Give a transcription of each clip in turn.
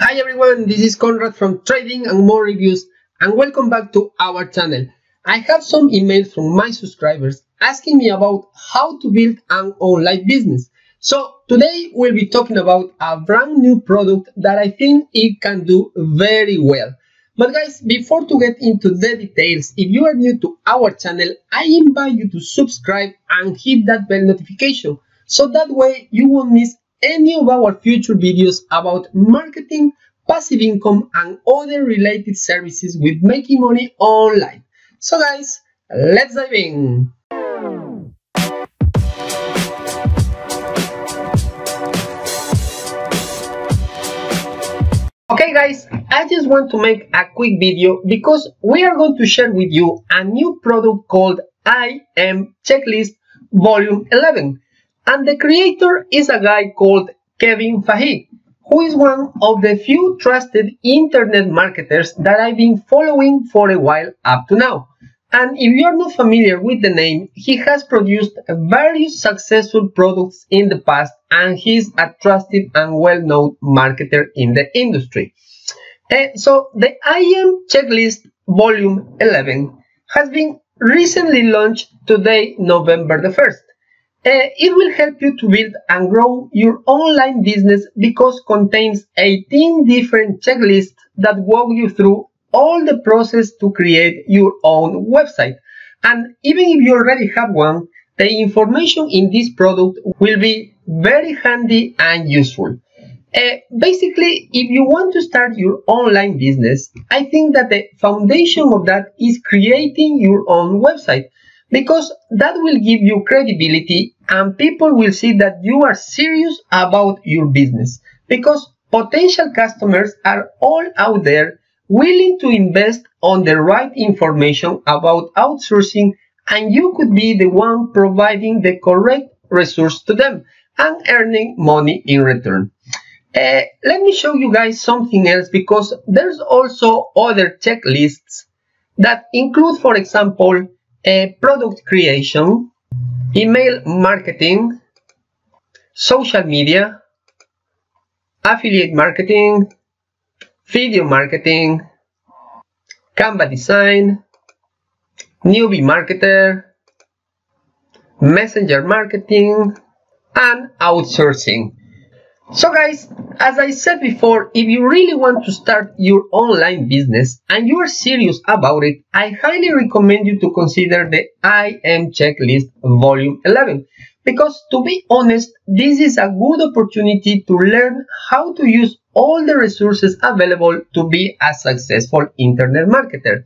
Hi everyone, this is Conrad from Trading and More Reviews, and welcome back to our channel. I have some emails from my subscribers asking me about how to build an online business. So today we'll be talking about a brand new product that I think it can do very well. But guys, before to get into the details, if you are new to our channel, I invite you to subscribe and hit that bell notification, so that way you won't miss any of our future videos about marketing, passive income, and other related services with making money online. So guys, let's dive in. Okay guys, I just want to make a quick video because we are going to share with you a new product called IM Checklist Volume 11. And the creator is a guy called Kevin Fahey, who is one of the few trusted internet marketers that I've been following for a while up to now. And if you are not familiar with the name, he has produced various successful products in the past, and he's a trusted and well-known marketer in the industry. So the IM Checklist Volume 11 has been recently launched today, November the 1st. It will help you to build and grow your online business because it contains 18 different checklists that walk you through all the process to create your own website. And even if you already have one, the information in this product will be very handy and useful. Basically, if you want to start your online business, I think that the foundation of that is creating your own website, because that will give you credibility and people will see that you are serious about your business, because potential customers are all out there willing to invest on the right information about outsourcing, and you could be the one providing the correct resource to them and earning money in return. Let me show you guys something else, because there's also other checklists that include, for example, product creation, email marketing, social media, affiliate marketing, video marketing, Canva design, newbie marketer, messenger marketing, and outsourcing. So guys, as I said before, if you really want to start your online business and you are serious about it, I highly recommend you to consider the IM Checklist Volume 11. Because to be honest, this is a good opportunity to learn how to use all the resources available to be a successful internet marketer.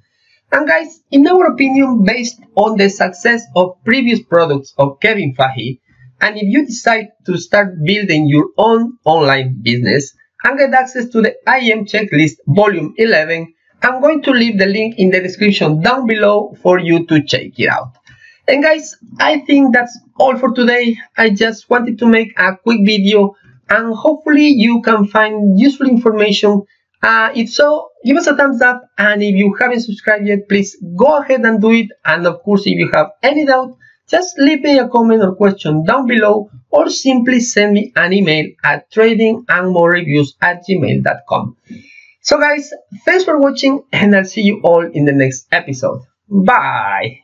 And guys, in our opinion, based on the success of previous products of Kevin Fahey, and if you decide to start building your own online business and get access to the IM Checklist Volume 11, I'm going to leave the link in the description down below for you to check it out. And guys, I think that's all for today. I just wanted to make a quick video, and hopefully you can find useful information. If so, give us a thumbs up, and if you haven't subscribed yet, please go ahead and do it. And of course, if you have any doubt, just leave me a comment or question down below, or simply send me an email at tradingandmorereviews@gmail.com. So guys, thanks for watching, and I'll see you all in the next episode. Bye!